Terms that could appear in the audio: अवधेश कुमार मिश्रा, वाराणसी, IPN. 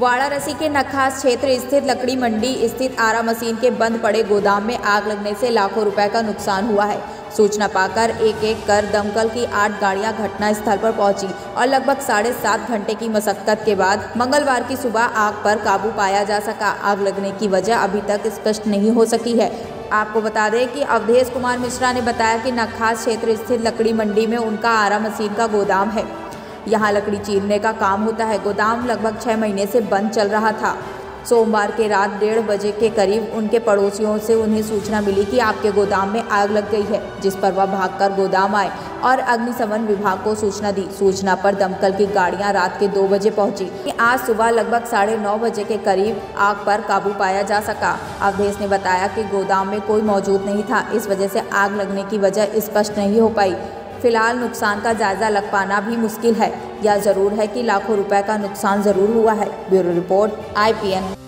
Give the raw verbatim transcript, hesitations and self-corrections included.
वाराणसी के नखास क्षेत्र स्थित लकड़ी मंडी स्थित आरा मशीन के बंद पड़े गोदाम में आग लगने से लाखों रुपए का नुकसान हुआ है। सूचना पाकर एक एक कर दमकल की आठ गाड़ियां घटनास्थल पर पहुंची और लगभग साढ़े सात घंटे की मशक्कत के बाद मंगलवार की सुबह आग पर काबू पाया जा सका। आग लगने की वजह अभी तक स्पष्ट नहीं हो सकी है। आपको बता दें कि अवधेश कुमार मिश्रा ने बताया कि नखास क्षेत्र स्थित लकड़ी मंडी में उनका आरा मशीन का गोदाम है। यहाँ लकड़ी चीरने का काम होता है। गोदाम लगभग छः महीने से बंद चल रहा था। सोमवार के रात डेढ़ बजे के करीब उनके पड़ोसियों से उन्हें सूचना मिली कि आपके गोदाम में आग लग गई है, जिस पर वह भागकर गोदाम आए और अग्निशमन विभाग को सूचना दी। सूचना पर दमकल की गाड़ियां रात के दो बजे पहुंची। आज सुबह लगभग साढ़े नौ बजे के करीब आग पर काबू पाया जा सका। अवधेश ने बताया कि गोदाम में कोई मौजूद नहीं था, इस वजह से आग लगने की वजह स्पष्ट नहीं हो पाई। फिलहाल नुकसान का जायजा लग पाना भी मुश्किल है। यह जरूर है कि लाखों रुपए का नुकसान जरूर हुआ है। Bureau report I P N.